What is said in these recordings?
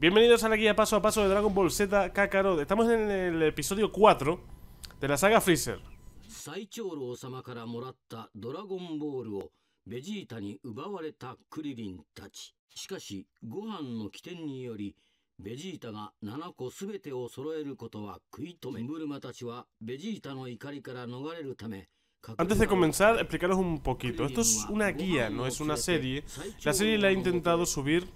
Bienvenidos a la guía paso a paso de Dragon Ball Z Kakarot. Estamos en el episodio 4 de la saga Freezer. Antes de comenzar, explicaros un poquito. Esto es una guía, no es una serie. La serie la he intentado subir,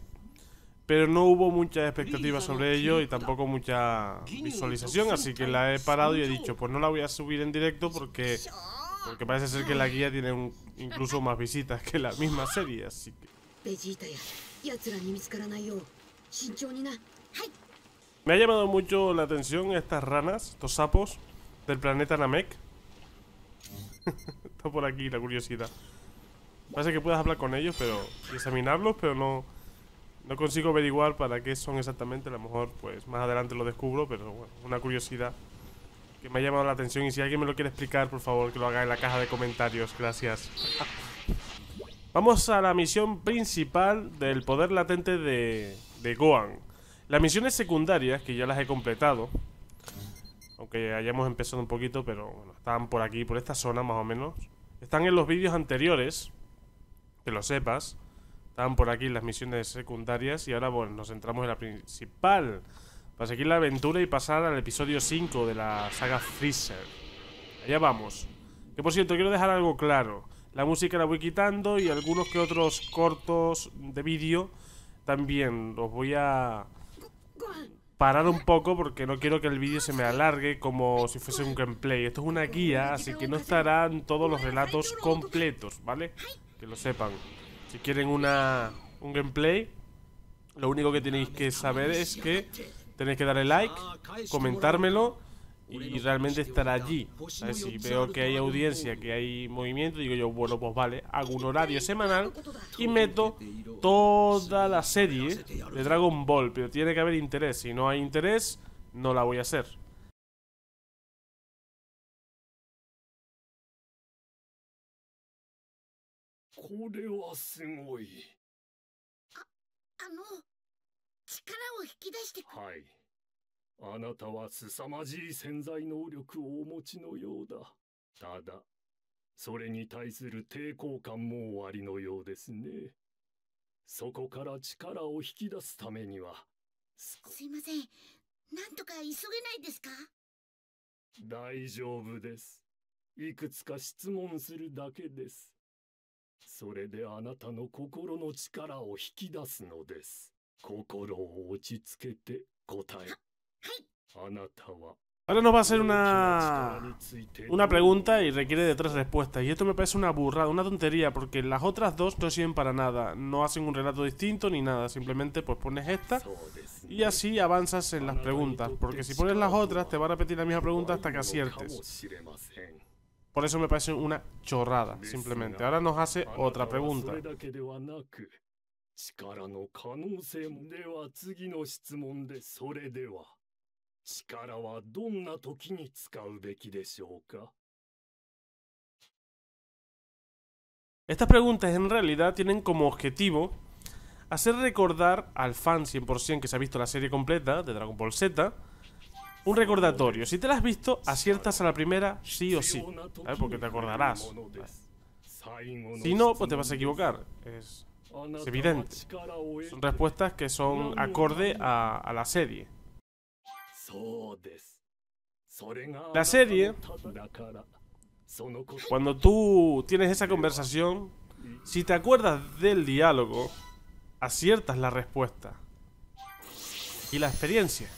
pero no hubo muchas expectativas sobre ello y tampoco mucha visualización, así que la he parado y he dicho, pues no la voy a subir en directo porque parece ser que la guía tiene incluso más visitas que la misma serie, así que... Me ha llamado mucho la atención estas ranas, estos sapos del planeta Namek. Está por aquí la curiosidad. Parece que puedas hablar con ellos, pero... y examinarlos, pero no consigo averiguar para qué son exactamente. A lo mejor pues más adelante lo descubro, pero bueno, una curiosidad que me ha llamado la atención, y si alguien me lo quiere explicar, por favor, que lo haga en la caja de comentarios. Gracias. Vamos a la misión principal del poder latente de Gohan. Las misiones secundarias, que ya las he completado, aunque hayamos empezado un poquito, pero bueno, están por aquí, por esta zona más o menos. Están en los vídeos anteriores, que lo sepas. Estaban por aquí las misiones secundarias y ahora bueno, nos centramos en la principal para seguir la aventura y pasar al episodio 5 de la saga Freezer. Allá vamos. Que por cierto, quiero dejar algo claro. La música la voy quitando y algunos que otros cortos de vídeo también los voy a parar un poco porque no quiero que el vídeo se me alargue como si fuese un gameplay. Esto es una guía, así que no estarán todos los relatos completos, ¿vale? Que lo sepan. Si quieren un gameplay, lo único que tenéis que saber es que tenéis que darle like, comentármelo y realmente estar allí. ¿Sabes? Si veo que hay audiencia, que hay movimiento, digo yo, bueno, pues vale, hago un horario semanal y meto toda la serie de Dragon Ball, pero tiene que haber interés. Si no hay interés, no la voy a hacer.すいません。なんとか急げないですか？ Ahora nos va a hacer una pregunta y requiere de 3 respuestas. Y esto me parece una burrada, una tontería, porque las otras dos no sirven para nada. No hacen un relato distinto ni nada. Simplemente pues pones esta y así avanzas en las preguntas. Porque si pones las otras te va a repetir la misma pregunta hasta que aciertes. Por eso me parece una chorrada, simplemente. Ahora nos hace otra pregunta. Estas preguntas en realidad tienen como objetivo hacer recordar al fan 100% que se ha visto la serie completa de Dragon Ball Z. Un recordatorio. Si te la has visto, aciertas a la primera sí o sí, ¿sabes? Porque te acordarás, ¿sabes? Si no, pues te vas a equivocar. Es evidente. Son respuestas que son acorde a la serie. La serie, cuando tú tienes esa conversación, si te acuerdas del diálogo, aciertas la respuesta y la experiencia.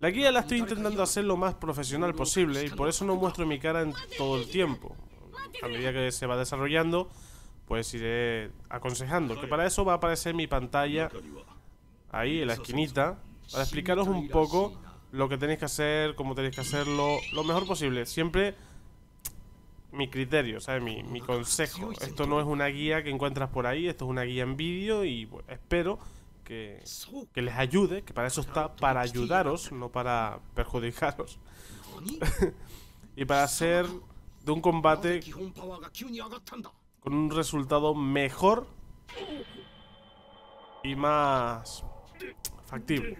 La guía la estoy intentando hacer lo más profesional posible y por eso no muestro mi cara en todo el tiempo. A medida que se va desarrollando, pues iré aconsejando. Que para eso va a aparecer mi pantalla ahí en la esquinita para explicaros un poco lo que tenéis que hacer, cómo tenéis que hacerlo, lo mejor posible. Siempre mi criterio, ¿sabes? Mi consejo. Esto no es una guía que encuentras por ahí, esto es una guía en vídeo y bueno, espero... Que les ayude, que para eso está, para ayudaros, no para perjudicaros. Y para hacer de un combate con un resultado mejor y más Factible.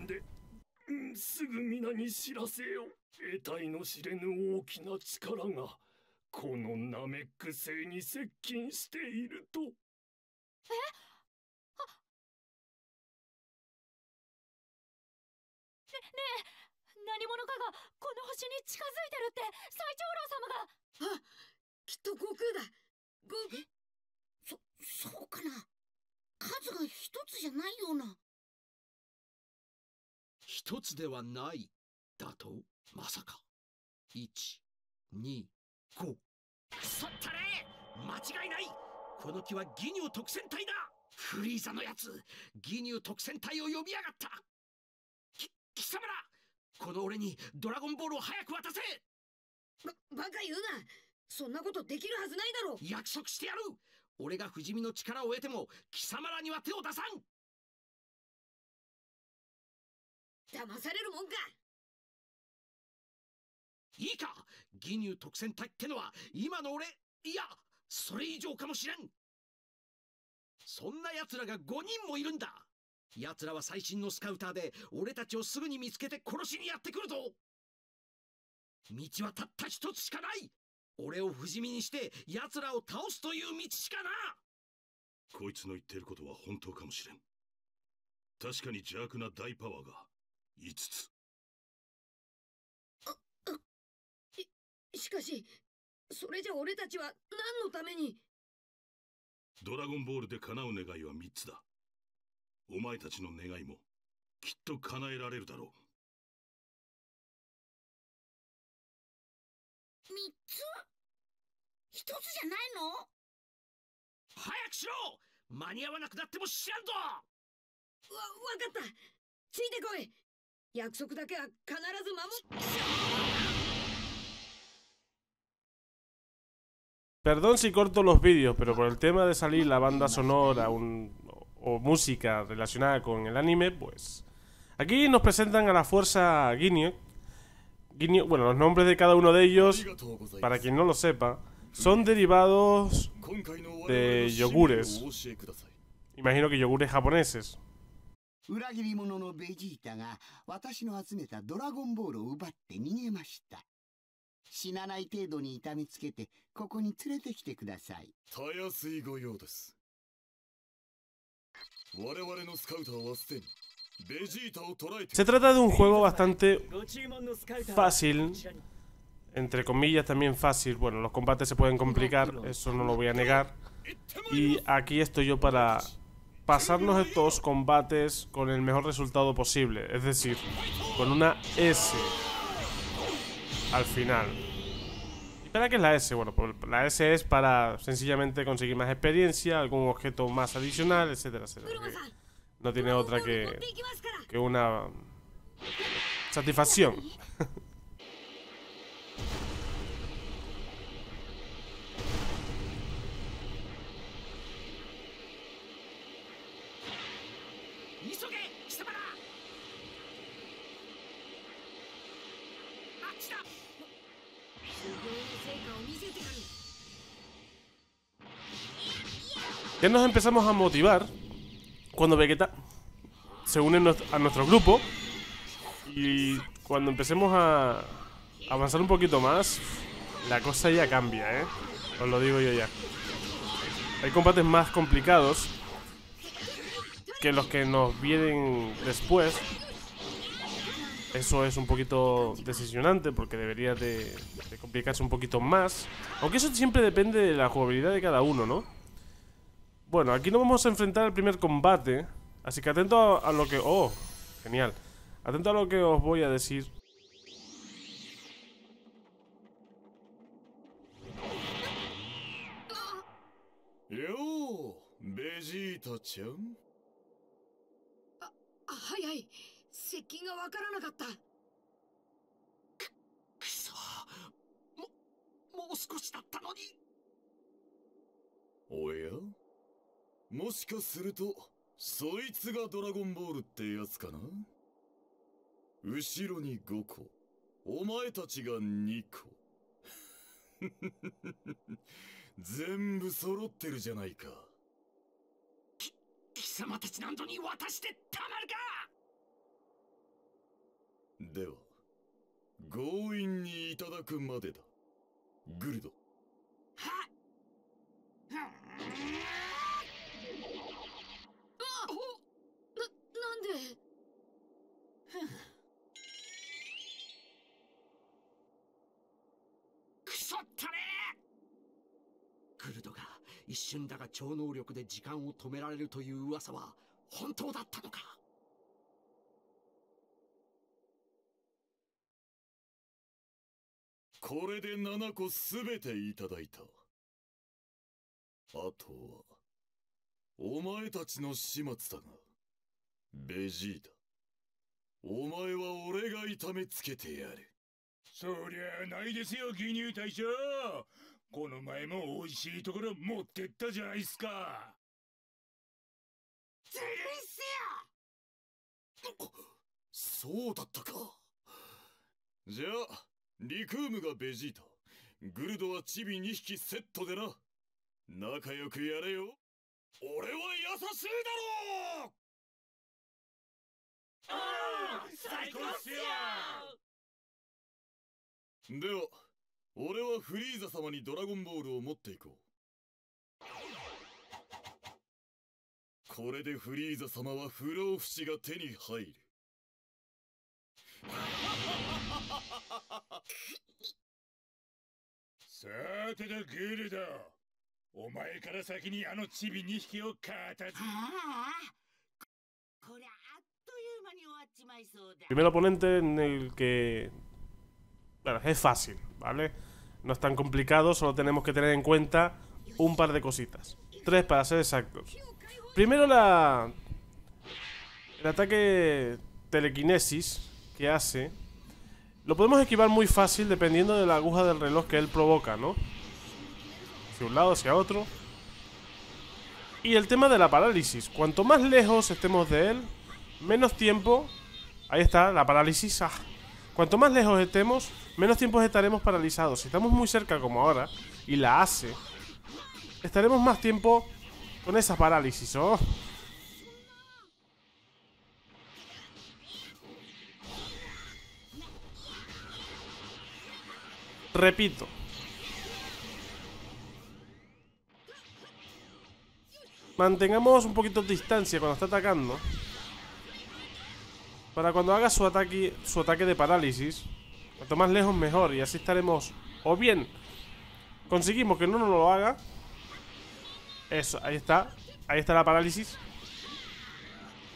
Perdón si corto los vídeos, pero por el tema de salir la banda sonora o música relacionada con el anime, pues... Aquí nos presentan a la fuerza Ginyu. Bueno, los nombres de cada uno de ellos, para quien no lo sepa, son derivados de yogures. Imagino que yogures japoneses. Se trata de un juego bastante fácil, entre comillas también fácil. Bueno, los combates se pueden complicar, eso no lo voy a negar. Y aquí estoy yo para pasarnos estos combates con el mejor resultado posible, es decir, con una S al final. ¿Y para qué es la S? Bueno, pues la S es para sencillamente conseguir más experiencia, algún objeto más adicional, etcétera, etcétera. No tiene otra que una satisfacción. Ya nos empezamos a motivar cuando Vegeta se une a nuestro grupo, y cuando empecemos a avanzar un poquito más, la cosa ya cambia, ¿eh? Os lo digo yo ya. Hay combates más complicados que los que nos vienen después. Eso es un poquito decepcionante porque debería de complicarse un poquito más. Aunque eso siempre depende de la jugabilidad de cada uno, ¿no? Bueno, aquí nos vamos a enfrentar al primer combate, así que atento a lo que... ¡Oh! Genial. Atento a lo que os voy a decir. ¡Yo! ¿Vegeta-chan? ¡Ay! ¡Seki ga wakaranakatta! ¡Kuso! ¡Mou skoshi datta no ni! ¿Oya? もしかすると、そいつがドラゴンボールってやつかな?後ろに5個、お前たちが2個。全部揃ってるじゃないか。貴様たち何度に渡してたまるか!では、強引にいただくまでだ。グルド。はっ。なんで。くそったね。グルドが一瞬だが超能力で時間を止められるという噂は本当だったのか。これで7個すべていただいた。あとはお前たちの始末だが、ベジータ、お前は俺が痛めつけてやる。そりゃあないですよ、義乳大将。この前も美味しいところ持ってったじゃないっすか。ずるいっすよ。そうだったか。じゃあリクームがベジータ、グルドはチビ2匹セットでな。仲良くやれよ。俺は優しいだろう。最高っすよ。では俺はフリーザ様にドラゴンボールを持っていこう。これでフリーザ様は不老不死が手に入る。さてだ、グルド、お前から先にあのチビ2匹を片付け。こりゃあっという間に終わっちまいそうだ。Primer oponente en el que, bueno, es fácil, ¿vale? No es tan complicado, solo tenemos que tener en cuenta un par de cositas. 3 para ser exactos. Primero el ataque telequinesis que hace. Lo podemos esquivar muy fácil dependiendo de la aguja del reloj que él provoca, ¿no? Hacia un lado, hacia otro. Y el tema de la parálisis. Cuanto más lejos estemos de él, menos tiempo... Ahí está, la parálisis. ¡Ah! Cuanto más lejos estemos, menos tiempo estaremos paralizados. Si estamos muy cerca como ahora, y la hace, estaremos más tiempo con esa parálisis. ¡Oh! Repito. Mantengamos un poquito de distancia cuando está atacando, para cuando haga su ataque de parálisis. Cuanto más lejos mejor, y así estaremos. O bien conseguimos que no nos lo haga. Eso, ahí está. Ahí está la parálisis.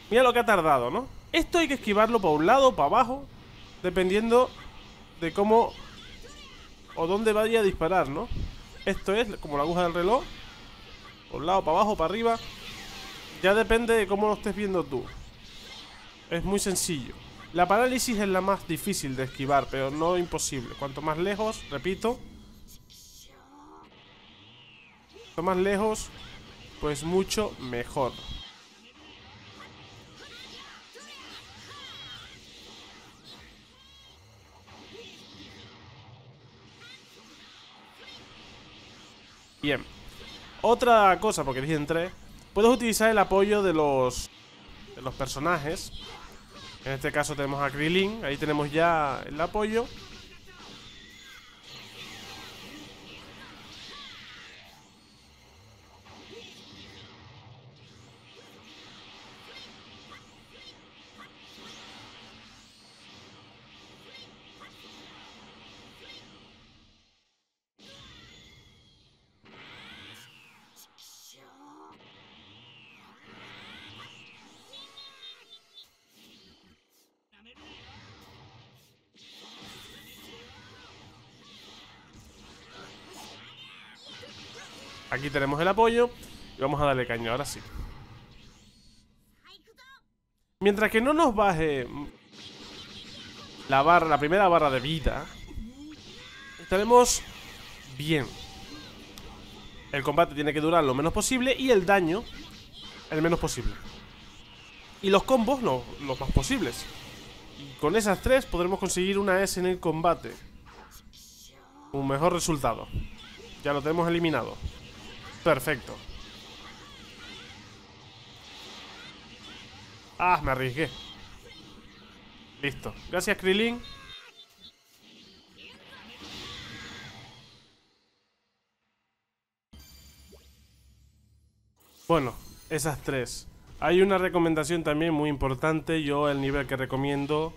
Mira lo que ha tardado, ¿no? Esto hay que esquivarlo para un lado, para abajo, dependiendo de cómo o dónde vaya a disparar, ¿no? Esto es como la aguja del reloj. Por un lado, para abajo, para arriba. Ya depende de cómo lo estés viendo tú. Es muy sencillo. La parálisis es la más difícil de esquivar, pero no imposible. Cuanto más lejos, repito, cuanto más lejos, pues mucho mejor. Bien. Otra cosa, porque dije en 3, puedes utilizar el apoyo de los personajes. En este caso tenemos a Krillin. Ahí tenemos ya el apoyo. Aquí tenemos el apoyo y vamos a darle caña, ahora sí. Mientras que no nos baje la primera barra de vida, estaremos bien. El combate tiene que durar lo menos posible y el daño el menos posible. Y los combos los más posibles. Y con esas 3 podremos conseguir una S en el combate. Un mejor resultado. Ya lo tenemos eliminado. Perfecto. Ah, me arriesgué. Listo. Gracias, Krillin. Bueno, esas tres. Hay una recomendación también muy importante. Yo el nivel que recomiendo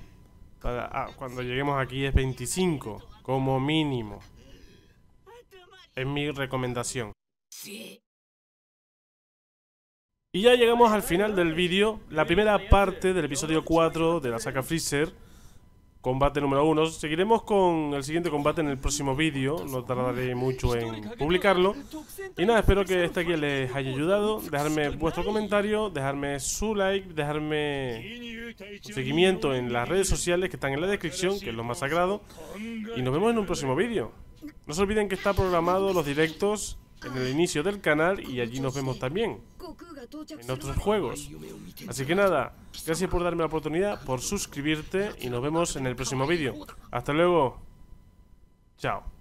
para, cuando lleguemos aquí es 25 como mínimo. Es mi recomendación. Y ya llegamos al final del vídeo. La primera parte del episodio 4 de la saga Freezer, combate número 1. Seguiremos con el siguiente combate en el próximo vídeo. No tardaré mucho en publicarlo. Y nada, espero que este aquí les haya ayudado. Dejadme vuestro comentario, dejadme su like, dejadme un seguimiento en las redes sociales que están en la descripción, que es lo más sagrado. Y nos vemos en un próximo vídeo. No se olviden que está programado los directos en el inicio del canal y allí nos vemos también en otros juegos. Así que nada, gracias por darme la oportunidad, por suscribirte y nos vemos en el próximo vídeo. Hasta luego. Chao.